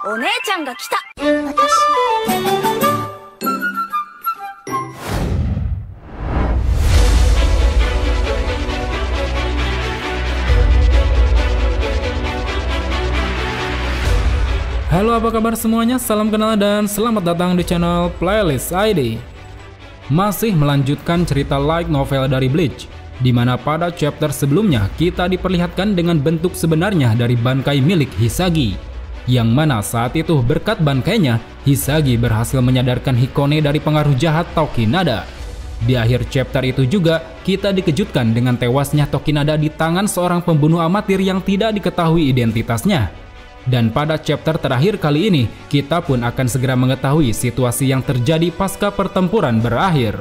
お姉ちゃんが来た。私。 Halo, apa kabar semuanya? Salam kenal dan selamat datang di channel Playlist ID. Masih melanjutkan cerita light novel dari Bleach, di mana pada chapter sebelumnya kita diperlihatkan dengan bentuk sebenarnya dari Bankai milik Hisagi, yang mana saat itu berkat Bankainya, Hisagi berhasil menyadarkan Hikone dari pengaruh jahat Tokinada. Di akhir chapter itu juga, kita dikejutkan dengan tewasnya Tokinada di tangan seorang pembunuh amatir yang tidak diketahui identitasnya. Dan pada chapter terakhir kali ini, kita pun akan segera mengetahui situasi yang terjadi pasca pertempuran berakhir.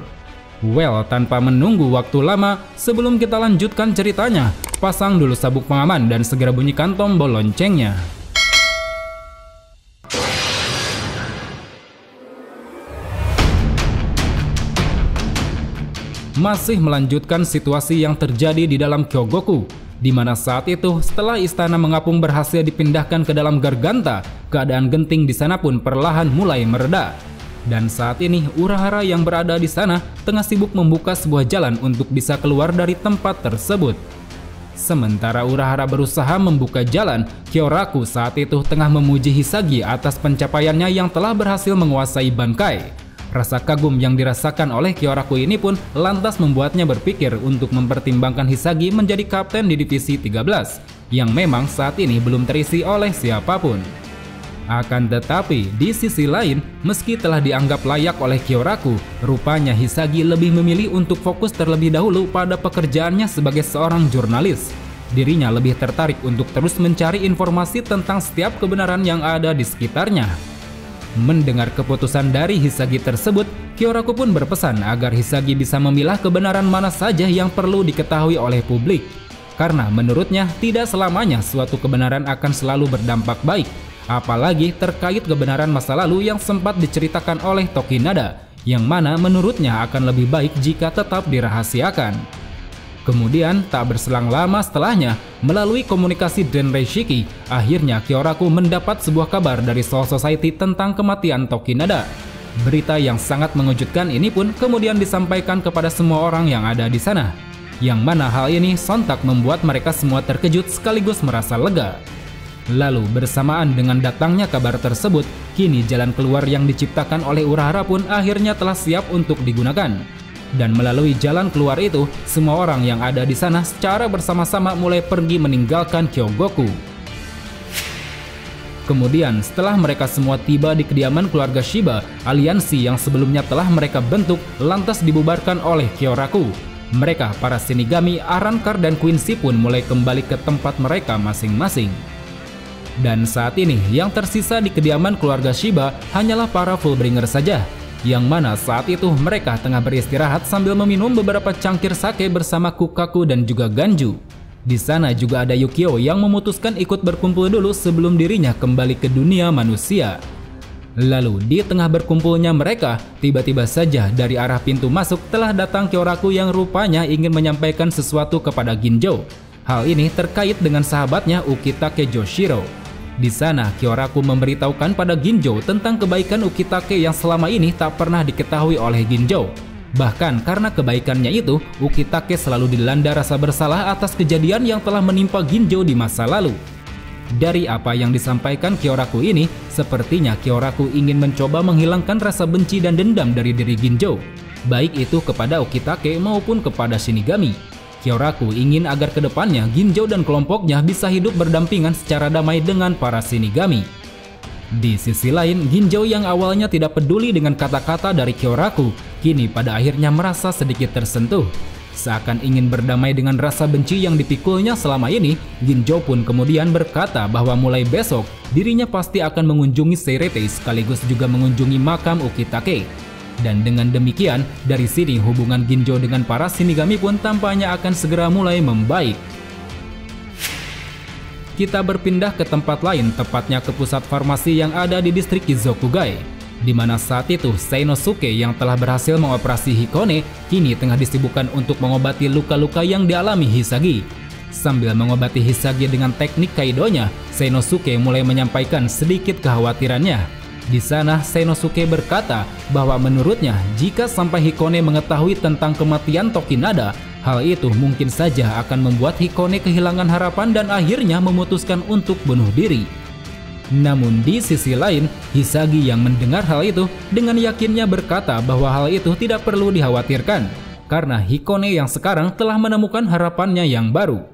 Well, tanpa menunggu waktu lama, sebelum kita lanjutkan ceritanya, pasang dulu sabuk pengaman dan segera bunyikan tombol loncengnya. Masih melanjutkan situasi yang terjadi di dalam Kyogoku, di mana saat itu setelah istana mengapung berhasil dipindahkan ke dalam Garganta, keadaan genting di sana pun perlahan mulai mereda. Dan saat ini Urahara yang berada di sana tengah sibuk membuka sebuah jalan untuk bisa keluar dari tempat tersebut. Sementara Urahara berusaha membuka jalan, Kyoraku saat itu tengah memuji Hisagi atas pencapaiannya yang telah berhasil menguasai Bankai. Rasa kagum yang dirasakan oleh Kyoraku ini pun lantas membuatnya berpikir untuk mempertimbangkan Hisagi menjadi kapten di divisi 13, yang memang saat ini belum terisi oleh siapapun. Akan tetapi, di sisi lain, meski telah dianggap layak oleh Kyoraku, rupanya Hisagi lebih memilih untuk fokus terlebih dahulu pada pekerjaannya sebagai seorang jurnalis. Dirinya lebih tertarik untuk terus mencari informasi tentang setiap kebenaran yang ada di sekitarnya. Mendengar keputusan dari Hisagi tersebut, Kyoraku pun berpesan agar Hisagi bisa memilah kebenaran mana saja yang perlu diketahui oleh publik. Karena menurutnya tidak selamanya suatu kebenaran akan selalu berdampak baik, apalagi terkait kebenaran masa lalu yang sempat diceritakan oleh Tokinada, yang mana menurutnya akan lebih baik jika tetap dirahasiakan. Kemudian, tak berselang lama setelahnya, melalui komunikasi Denreishiki, akhirnya Kyoraku mendapat sebuah kabar dari Soul Society tentang kematian Tokinada. Berita yang sangat mengejutkan ini pun kemudian disampaikan kepada semua orang yang ada di sana, yang mana hal ini sontak membuat mereka semua terkejut sekaligus merasa lega. Lalu, bersamaan dengan datangnya kabar tersebut, kini jalan keluar yang diciptakan oleh Urahara pun akhirnya telah siap untuk digunakan. Dan melalui jalan keluar itu, semua orang yang ada di sana secara bersama-sama mulai pergi meninggalkan Kyogoku. Kemudian, setelah mereka semua tiba di kediaman keluarga Shiba, aliansi yang sebelumnya telah mereka bentuk lantas dibubarkan oleh Kyoraku. Mereka, para Shinigami, Arrancar dan Quincy pun mulai kembali ke tempat mereka masing-masing. Dan saat ini, yang tersisa di kediaman keluarga Shiba hanyalah para Fullbringer saja, yang mana saat itu mereka tengah beristirahat sambil meminum beberapa cangkir sake bersama Kukaku dan juga Ganju. Di sana juga ada Yukio yang memutuskan ikut berkumpul dulu sebelum dirinya kembali ke dunia manusia. Lalu di tengah berkumpulnya mereka, tiba-tiba saja dari arah pintu masuk telah datang Kyoraku yang rupanya ingin menyampaikan sesuatu kepada Ginjo. Hal ini terkait dengan sahabatnya Ukitake Joshiro. Di sana, Kyoraku memberitahukan pada Ginjo tentang kebaikan Ukitake yang selama ini tak pernah diketahui oleh Ginjo. Bahkan karena kebaikannya itu, Ukitake selalu dilanda rasa bersalah atas kejadian yang telah menimpa Ginjo di masa lalu. Dari apa yang disampaikan Kyoraku ini, sepertinya Kyoraku ingin mencoba menghilangkan rasa benci dan dendam dari diri Ginjo, baik itu kepada Ukitake maupun kepada Shinigami. Kyoraku ingin agar kedepannya Ginjo dan kelompoknya bisa hidup berdampingan secara damai dengan para Shinigami. Di sisi lain, Ginjo yang awalnya tidak peduli dengan kata-kata dari Kyoraku, kini pada akhirnya merasa sedikit tersentuh. Seakan ingin berdamai dengan rasa benci yang dipikulnya selama ini, Ginjo pun kemudian berkata bahwa mulai besok, dirinya pasti akan mengunjungi Seirete sekaligus juga mengunjungi makam Ukitake. Dan dengan demikian, dari sini hubungan Ginjo dengan para Shinigami pun tampaknya akan segera mulai membaik. Kita berpindah ke tempat lain, tepatnya ke pusat farmasi yang ada di distrik Hizokugai, di mana saat itu Senosuke yang telah berhasil mengoperasi Hikone, kini tengah disibukkan untuk mengobati luka-luka yang dialami Hisagi. Sambil mengobati Hisagi dengan teknik Kaidonya, Senosuke mulai menyampaikan sedikit kekhawatirannya. Di sana, Senosuke berkata bahwa menurutnya jika sampai Hikone mengetahui tentang kematian Tokinada, hal itu mungkin saja akan membuat Hikone kehilangan harapan dan akhirnya memutuskan untuk bunuh diri. Namun di sisi lain, Hisagi yang mendengar hal itu dengan yakinnya berkata bahwa hal itu tidak perlu dikhawatirkan, karena Hikone yang sekarang telah menemukan harapannya yang baru.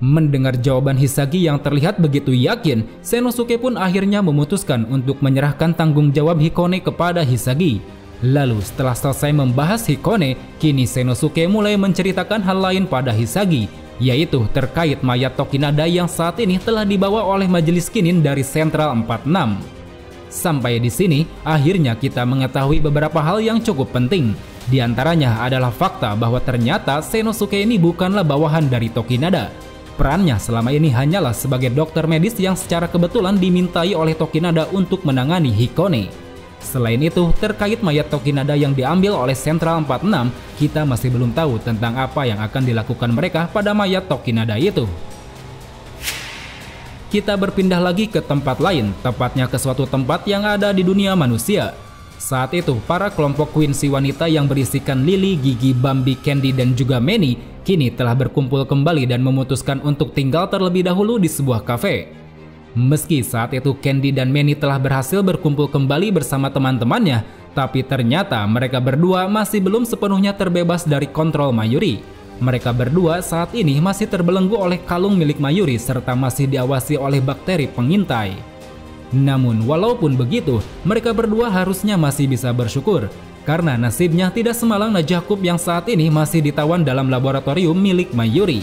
Mendengar jawaban Hisagi yang terlihat begitu yakin, Senosuke pun akhirnya memutuskan untuk menyerahkan tanggung jawab Hikone kepada Hisagi. Lalu setelah selesai membahas Hikone, kini Senosuke mulai menceritakan hal lain pada Hisagi, yaitu terkait mayat Tokinada yang saat ini telah dibawa oleh majelis kinin dari Sentral 46. Sampai di sini, akhirnya kita mengetahui beberapa hal yang cukup penting. Di antaranya adalah fakta bahwa ternyata Senosuke ini bukanlah bawahan dari Tokinada. Perannya selama ini hanyalah sebagai dokter medis yang secara kebetulan dimintai oleh Tokinada untuk menangani Hikone. Selain itu, terkait mayat Tokinada yang diambil oleh Sentral 46, kita masih belum tahu tentang apa yang akan dilakukan mereka pada mayat Tokinada itu. Kita berpindah lagi ke tempat lain, tepatnya ke suatu tempat yang ada di dunia manusia. Saat itu, para kelompok Quincy wanita yang berisikan Lily, Gigi, Bambi, Candy, dan juga Manny, kini telah berkumpul kembali dan memutuskan untuk tinggal terlebih dahulu di sebuah kafe. Meski saat itu Candy dan Manny telah berhasil berkumpul kembali bersama teman-temannya, tapi ternyata mereka berdua masih belum sepenuhnya terbebas dari kontrol Mayuri. Mereka berdua saat ini masih terbelenggu oleh kalung milik Mayuri serta masih diawasi oleh bakteri pengintai. Namun walaupun begitu, mereka berdua harusnya masih bisa bersyukur, karena nasibnya tidak semalang Najakub yang saat ini masih ditawan dalam laboratorium milik Mayuri.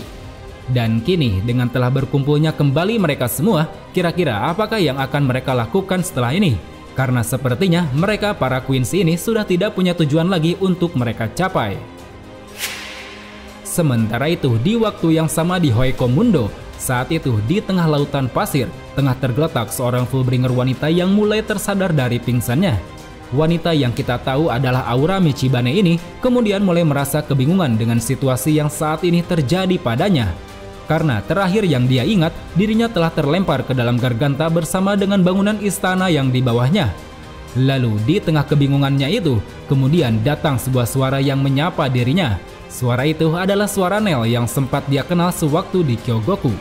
Dan kini dengan telah berkumpulnya kembali mereka semua, kira-kira apakah yang akan mereka lakukan setelah ini? Karena sepertinya mereka para Quincy ini sudah tidak punya tujuan lagi untuk mereka capai. Sementara itu di waktu yang sama di Hueco Mundo, saat itu di tengah lautan pasir, tengah tergeletak seorang Fullbringer wanita yang mulai tersadar dari pingsannya. Wanita yang kita tahu adalah Aura Michibane ini kemudian mulai merasa kebingungan dengan situasi yang saat ini terjadi padanya. Karena terakhir yang dia ingat, dirinya telah terlempar ke dalam Garganta bersama dengan bangunan istana yang di bawahnya. Lalu di tengah kebingungannya itu, kemudian datang sebuah suara yang menyapa dirinya. Suara itu adalah suara Nel yang sempat dia kenal sewaktu di Kyogoku.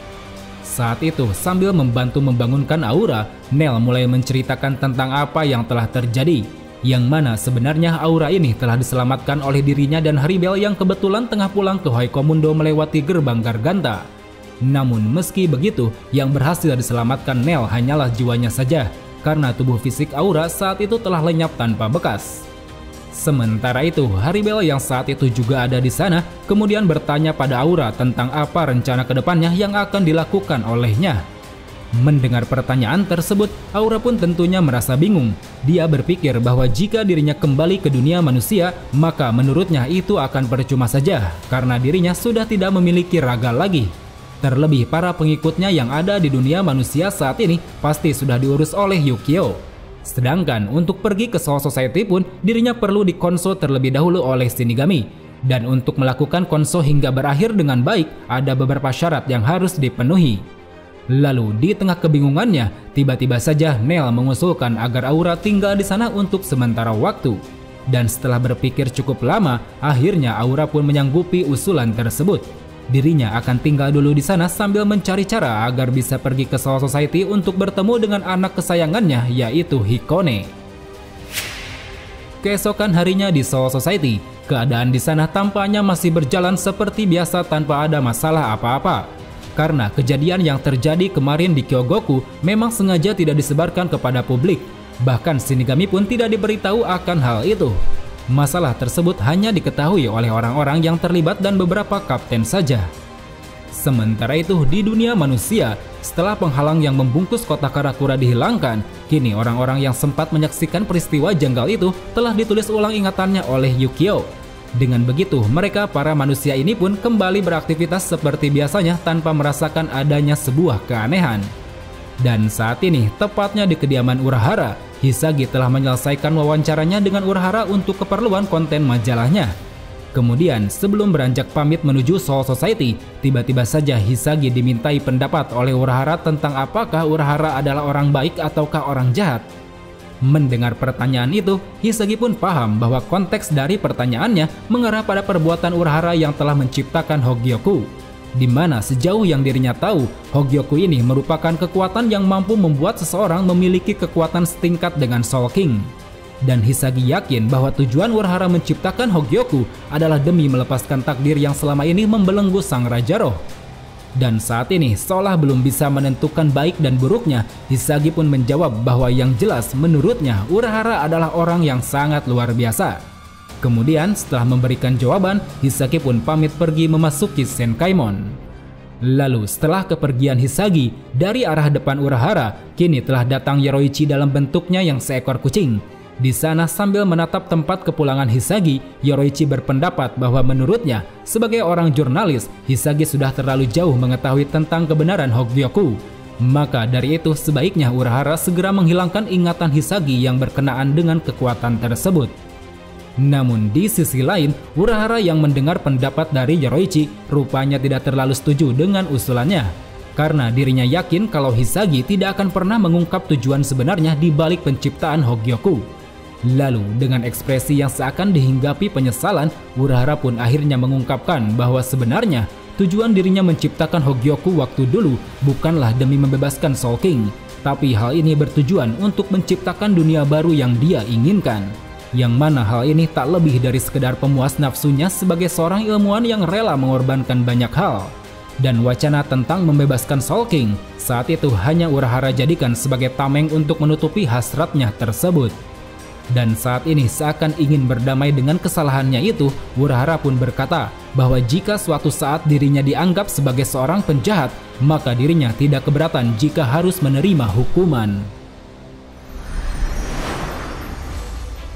Saat itu, sambil membantu membangunkan Aura, Nel mulai menceritakan tentang apa yang telah terjadi. Yang mana sebenarnya Aura ini telah diselamatkan oleh dirinya dan Haribel yang kebetulan tengah pulang ke Hueco Mundo melewati gerbang Garganta. Namun meski begitu, yang berhasil diselamatkan Nel hanyalah jiwanya saja, karena tubuh fisik Aura saat itu telah lenyap tanpa bekas. Sementara itu, Haribel yang saat itu juga ada di sana, kemudian bertanya pada Aura tentang apa rencana kedepannya yang akan dilakukan olehnya. Mendengar pertanyaan tersebut, Aura pun tentunya merasa bingung. Dia berpikir bahwa jika dirinya kembali ke dunia manusia, maka menurutnya itu akan percuma saja, karena dirinya sudah tidak memiliki raga lagi. Terlebih para pengikutnya yang ada di dunia manusia saat ini pasti sudah diurus oleh Yukio. Sedangkan untuk pergi ke Soul Society pun dirinya perlu dikonsul terlebih dahulu oleh Shinigami. Dan untuk melakukan konsul hingga berakhir dengan baik, ada beberapa syarat yang harus dipenuhi. Lalu di tengah kebingungannya, tiba-tiba saja Nel mengusulkan agar Aura tinggal di sana untuk sementara waktu. Dan setelah berpikir cukup lama, akhirnya Aura pun menyanggupi usulan tersebut. Dirinya akan tinggal dulu di sana sambil mencari cara agar bisa pergi ke Soul Society untuk bertemu dengan anak kesayangannya, yaitu Hikone. Keesokan harinya di Soul Society, keadaan di sana tampaknya masih berjalan seperti biasa tanpa ada masalah apa-apa. Karena kejadian yang terjadi kemarin di Kyogoku memang sengaja tidak disebarkan kepada publik. Bahkan Shinigami pun tidak diberitahu akan hal itu. Masalah tersebut hanya diketahui oleh orang-orang yang terlibat dan beberapa kapten saja. Sementara itu di dunia manusia, setelah penghalang yang membungkus kota Karakura dihilangkan, kini orang-orang yang sempat menyaksikan peristiwa janggal itu telah ditulis ulang ingatannya oleh Yukio. Dengan begitu, mereka para manusia ini pun kembali beraktivitas seperti biasanya tanpa merasakan adanya sebuah keanehan. Dan saat ini, tepatnya di kediaman Urahara, Hisagi telah menyelesaikan wawancaranya dengan Urahara untuk keperluan konten majalahnya. Kemudian, sebelum beranjak pamit menuju Soul Society, tiba-tiba saja Hisagi dimintai pendapat oleh Urahara tentang apakah Urahara adalah orang baik ataukah orang jahat. Mendengar pertanyaan itu, Hisagi pun paham bahwa konteks dari pertanyaannya mengarah pada perbuatan Urahara yang telah menciptakan Hogyoku. Di mana sejauh yang dirinya tahu, Hogyoku ini merupakan kekuatan yang mampu membuat seseorang memiliki kekuatan setingkat dengan Soul King. Dan Hisagi yakin bahwa tujuan Urahara menciptakan Hogyoku adalah demi melepaskan takdir yang selama ini membelenggu sang Raja Roh. Dan saat ini seolah belum bisa menentukan baik dan buruknya, Hisagi pun menjawab bahwa yang jelas menurutnya Urahara adalah orang yang sangat luar biasa. Kemudian setelah memberikan jawaban, Hisagi pun pamit pergi memasuki Senkaimon. Lalu setelah kepergian Hisagi, dari arah depan Urahara, kini telah datang Yoroichi dalam bentuknya yang seekor kucing. Di sana sambil menatap tempat kepulangan Hisagi, Yoroichi berpendapat bahwa menurutnya, sebagai orang jurnalis, Hisagi sudah terlalu jauh mengetahui tentang kebenaran Hogyoku. Maka dari itu sebaiknya Urahara segera menghilangkan ingatan Hisagi yang berkenaan dengan kekuatan tersebut. Namun di sisi lain, Urahara yang mendengar pendapat dari Yoroichi rupanya tidak terlalu setuju dengan usulannya. Karena dirinya yakin kalau Hisagi tidak akan pernah mengungkap tujuan sebenarnya di balik penciptaan Hogyoku. Lalu, dengan ekspresi yang seakan dihinggapi penyesalan, Urahara pun akhirnya mengungkapkan bahwa sebenarnya tujuan dirinya menciptakan Hogyoku waktu dulu bukanlah demi membebaskan Soul King, tapi hal ini bertujuan untuk menciptakan dunia baru yang dia inginkan. Yang mana hal ini tak lebih dari sekedar pemuas nafsunya sebagai seorang ilmuwan yang rela mengorbankan banyak hal. Dan wacana tentang membebaskan Soul King saat itu hanya Urahara jadikan sebagai tameng untuk menutupi hasratnya tersebut. Dan saat ini seakan ingin berdamai dengan kesalahannya itu, Urahara pun berkata bahwa jika suatu saat dirinya dianggap sebagai seorang penjahat, maka dirinya tidak keberatan jika harus menerima hukuman.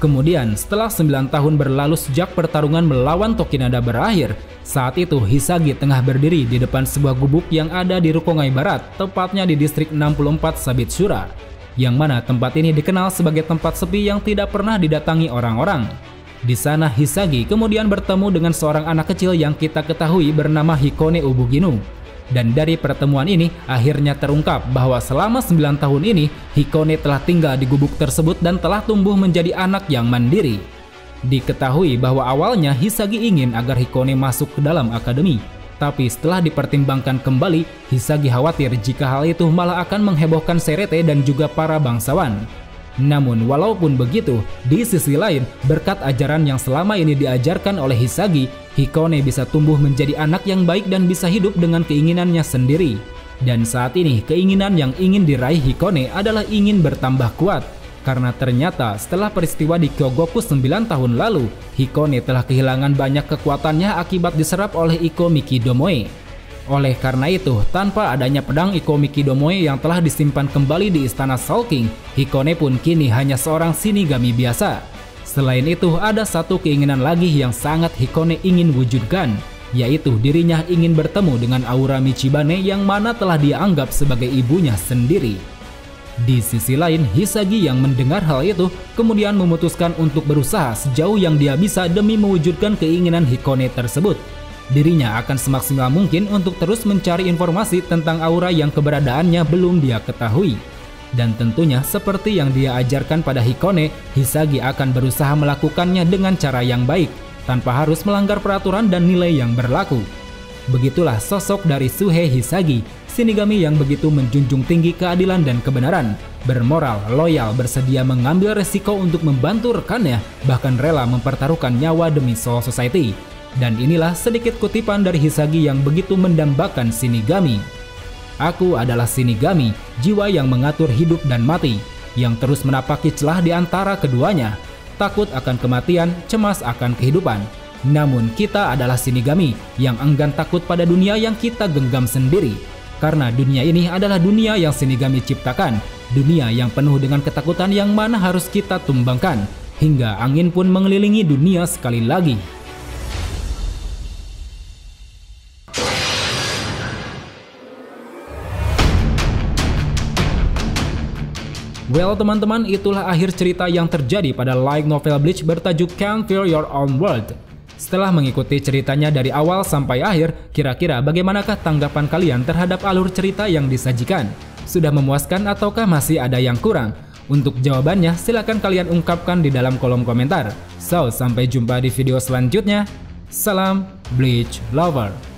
Kemudian setelah 9 tahun berlalu sejak pertarungan melawan Tokinada berakhir, saat itu Hisagi tengah berdiri di depan sebuah gubuk yang ada di Rukongai Barat, tepatnya di distrik 64 Sabitsura. Yang mana tempat ini dikenal sebagai tempat sepi yang tidak pernah didatangi orang-orang. Di sana Hisagi kemudian bertemu dengan seorang anak kecil yang kita ketahui bernama Hikone Ubuginu. Dan dari pertemuan ini akhirnya terungkap bahwa selama 9 tahun ini Hikone telah tinggal di gubuk tersebut dan telah tumbuh menjadi anak yang mandiri. Diketahui bahwa awalnya Hisagi ingin agar Hikone masuk ke dalam akademi. Tapi setelah dipertimbangkan kembali, Hisagi khawatir jika hal itu malah akan menghebohkan Serete dan juga para bangsawan. Namun walaupun begitu, di sisi lain berkat ajaran yang selama ini diajarkan oleh Hisagi, Hikone bisa tumbuh menjadi anak yang baik dan bisa hidup dengan keinginannya sendiri. Dan saat ini keinginan yang ingin diraih Hikone adalah ingin bertambah kuat. Karena ternyata setelah peristiwa di Kyogoku 9 tahun lalu, Hikone telah kehilangan banyak kekuatannya akibat diserap oleh Ikomikidomoe. Oleh karena itu, tanpa adanya pedang Ikomikidomoe yang telah disimpan kembali di istana Soul King, Hikone pun kini hanya seorang Shinigami biasa. Selain itu, ada satu keinginan lagi yang sangat Hikone ingin wujudkan, yaitu dirinya ingin bertemu dengan Aura Michibane yang mana telah dia anggap sebagai ibunya sendiri. Di sisi lain, Hisagi yang mendengar hal itu kemudian memutuskan untuk berusaha sejauh yang dia bisa demi mewujudkan keinginan Hikone tersebut. Dirinya akan semaksimal mungkin untuk terus mencari informasi tentang aura yang keberadaannya belum dia ketahui. Dan tentunya seperti yang dia ajarkan pada Hikone, Hisagi akan berusaha melakukannya dengan cara yang baik, tanpa harus melanggar peraturan dan nilai yang berlaku. Begitulah sosok dari Suhe Hisagi, Shinigami yang begitu menjunjung tinggi keadilan dan kebenaran, bermoral, loyal, bersedia mengambil resiko untuk membantu rekannya, bahkan rela mempertaruhkan nyawa demi Soul Society. Dan inilah sedikit kutipan dari Hisagi yang begitu mendambakan Shinigami. Aku adalah Shinigami, jiwa yang mengatur hidup dan mati, yang terus menapaki celah di antara keduanya. Takut akan kematian, cemas akan kehidupan. Namun kita adalah Shinigami, yang enggan takut pada dunia yang kita genggam sendiri. Karena dunia ini adalah dunia yang Shinigami ciptakan, dunia yang penuh dengan ketakutan yang mana harus kita tumbangkan, hingga angin pun mengelilingi dunia sekali lagi. Well teman-teman, itulah akhir cerita yang terjadi pada light novel Bleach bertajuk Can't Fear Your Own World. Setelah mengikuti ceritanya dari awal sampai akhir, kira-kira bagaimanakah tanggapan kalian terhadap alur cerita yang disajikan? Sudah memuaskan ataukah masih ada yang kurang? Untuk jawabannya, silahkan kalian ungkapkan di dalam kolom komentar. So, sampai jumpa di video selanjutnya. Salam Bleach Lover.